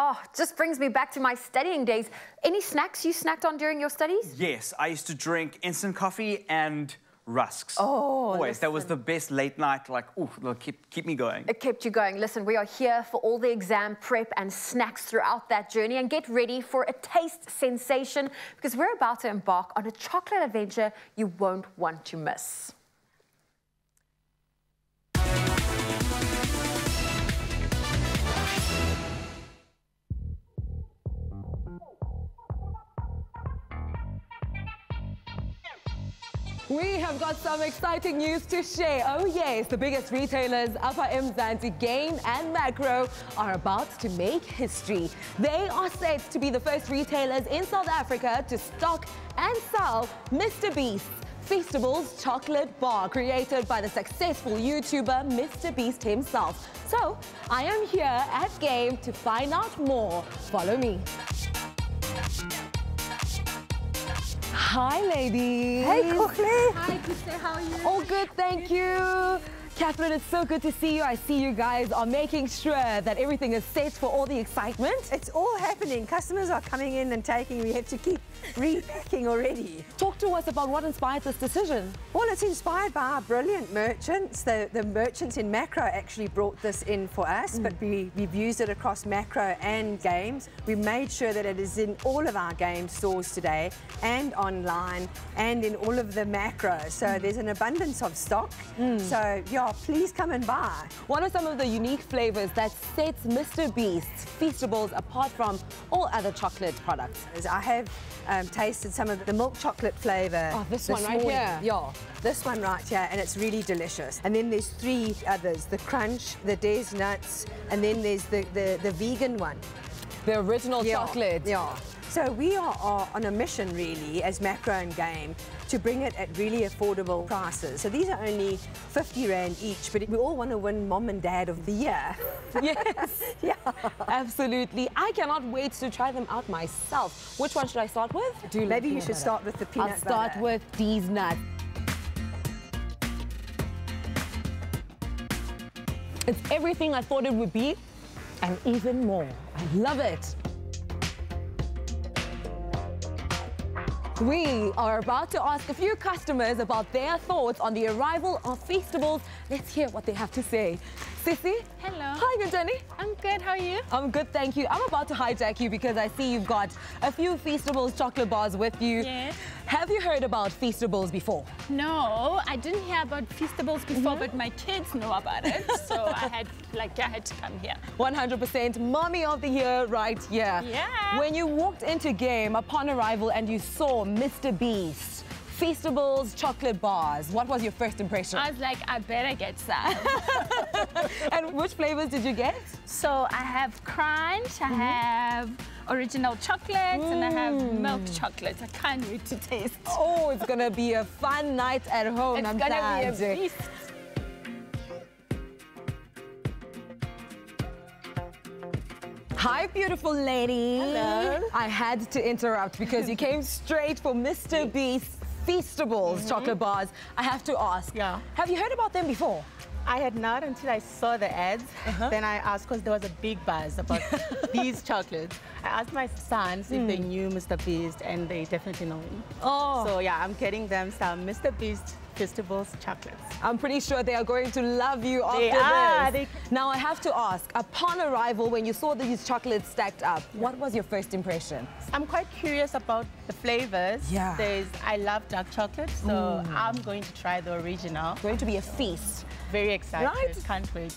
Oh, just brings me back to my studying days. Any snacks you snacked on during your studies? Yes, I used to drink instant coffee and rusks. Oh, always. Listen. That was the best late night, like, ooh, keep me going. It kept you going. Listen, we are here for all the exam prep and snacks throughout that journey, and get ready for a taste sensation because we're about to embark on a chocolate adventure you won't want to miss. We have got some exciting news to share. Oh yes, the biggest retailers, Upper Mzansi, Game and Makro, are about to make history. They are said to be the first retailers in South Africa to stock and sell Mr. Beast's Feastables chocolate bar, created by the successful YouTuber Mr. Beast himself. So, I am here at Game to find out more. Follow me. Hi, ladies. Hey, Kohle. Hi, Kiste. How are you? All good, thank you. Catherine, it's so good to see you. I see you guys are making sure that everything is set for all the excitement. It's all happening. Customers are coming in and taking. We have to keep repacking already. Talk to us about what inspired this decision. Well, it's inspired by our brilliant merchants. The merchants in Makro actually brought this in for us, but we've used it across Makro and Games. We made sure that it is in all of our Game stores today and online and in all of the Makro. So there's an abundance of stock. So, yeah. Please come and buy. What are some of the unique flavors that sets Mr. Beast's Feastables apart from all other chocolate products? I have tasted some of the milk chocolate flavor. Oh, this one right here. Yeah, this one right here, and it's really delicious. And then there's three others, the crunch, the Deez Nuts, and then there's the vegan one. The original chocolate. Yeah. So we are on a mission, really, as Makro and Game, to bring it at really affordable prices. So these are only 50 Rand each, but we all want to win Mom and Dad of the Year. Yes, yeah, absolutely. I cannot wait to try them out myself. Which one should I start with? Maybe you should start with the peanut butter. I'll start with Deez Nuts. It's everything I thought it would be, and even more. I love it. We are about to ask a few customers about their thoughts on the arrival of Feastables. Let's hear what they have to say. Sissy? Hello. Hi, good Jenny. I'm good, how are you? I'm good, thank you. I'm about to hijack you because I see you've got a few Feastables chocolate bars with you. Yes. Have you heard about Feastables before? No, I didn't hear about Feastables before, but my kids know about it. So I had to come here. 100% Mommy of the Year right here. Yeah. When you walked into Game upon arrival and you saw Mr. Beast Feastables chocolate bars, what was your first impression? I was like, I better get some. And which flavors did you get? So I have crunch, I have original chocolates, and I have milk chocolates. I can't wait to taste. Oh, it's gonna be a fun night at home. It's gonna be a beast. Hi, beautiful lady. Hello. I had to interrupt because you came straight for Mr. Beast's Feastables chocolate bars. I have to ask, have you heard about them before? I had not until I saw the ads. Then I asked, because there was a big buzz about these chocolates. I asked my sons if they knew Mr. Beast, and they definitely know him. Oh. So yeah, I'm getting them some Mr. Beast Feastables chocolates. I'm pretty sure they are going to love you after this. Now I have to ask, upon arrival, when you saw these chocolates stacked up, what was your first impression? I'm quite curious about the flavors. Yeah. I love dark chocolate, so I'm going to try the original. It's going to be a feast. Very excited, right? Can't wait.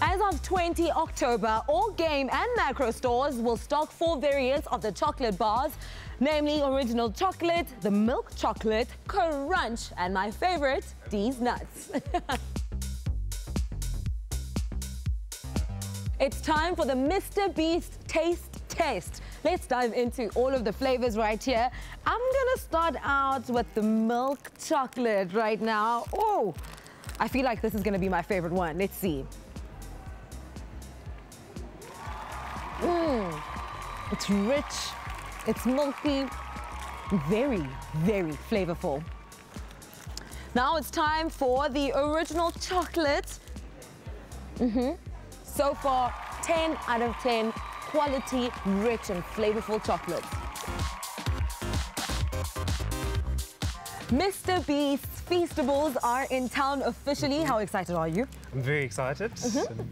As of 20 October, all Game and Makro stores will stock 4 variants of the chocolate bars, namely original chocolate, the milk chocolate, crunch, and my favorite, Deez Nuts. It's time for the Mr. Beast taste test. Let's dive into all of the flavors right here. I'm gonna start out with the milk chocolate right now. Oh, I feel like this is gonna be my favorite one. Let's see. It's rich, it's milky, very, very flavorful. Now it's time for the original chocolate. So far, 10 out of 10 quality, rich and flavorful chocolates. Mr. Beast's Feastables are in town officially. How excited are you? I'm very excited.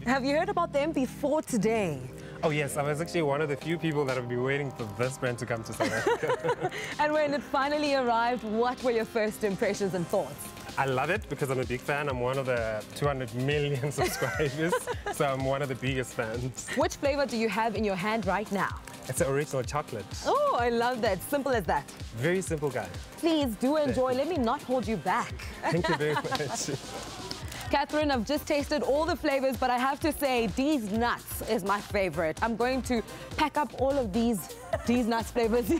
Have you heard about them before today? Oh yes, I was actually one of the few people that have been waiting for this brand to come to South Africa. And when it finally arrived, what were your first impressions and thoughts? I love it because I'm a big fan. I'm one of the 200 million subscribers, so I'm one of the biggest fans. Which flavor do you have in your hand right now? It's an original chocolate. Oh, I love that. Simple as that. Very simple, guy. Please do enjoy. Let me not hold you back. Thank you very much. Catherine, I've just tasted all the flavors, but I have to say, Deez Nuts is my favorite. I'm going to pack up all of these Deez Nuts flavors.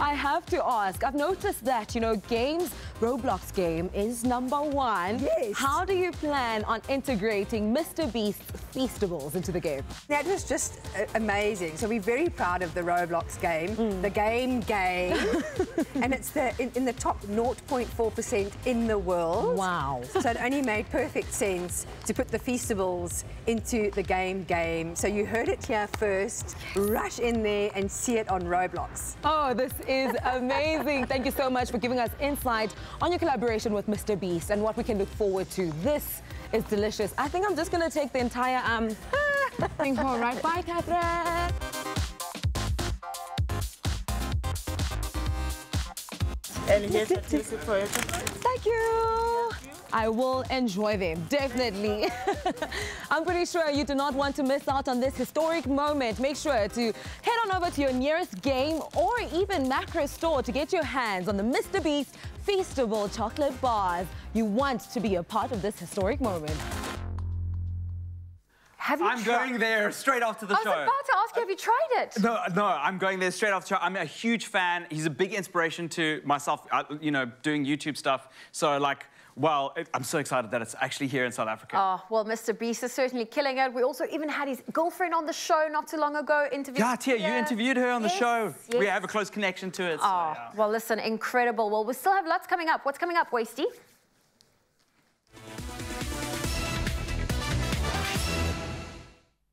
I have to ask, I've noticed that, you know, Game's Roblox game is #1. Yes. How do you plan on integrating Mr. Beast's Feastables into the game? That was just amazing. So we're very proud of the Roblox game, the game. And it's in the top 0.4% in the world. Wow. So it only made perfect sense to put the Feastables into the game. So you heard it here first. Rush in there and see it on Roblox. Oh, this is amazing. Thank you so much for giving us insight on your collaboration with Mr. Beast and what we can look forward to. This is delicious. I think I'm just going to take the entire thing home, right? Bye, Catherine. And here's a taste for it. Thank you. I will enjoy them, definitely. I'm pretty sure you do not want to miss out on this historic moment. Make sure to head on over to your nearest Game or even Makro store to get your hands on the Mr. Beast Feastable chocolate bars. You want to be a part of this historic moment. I'm going there straight after the show. I was about to ask you, have you tried it? No, I'm going there straight after the show. I'm a huge fan. He's a big inspiration to myself, you know, doing YouTube stuff. So, like, well, I'm so excited that it's actually here in South Africa. Oh, well, Mr. Beast is certainly killing it. We also even had his girlfriend on the show not too long ago. Yeah, Tia, you interviewed her on the show. Yes. We have a close connection to it. Oh, so, well, listen, incredible. Well, we still have lots coming up. What's coming up, Wasty?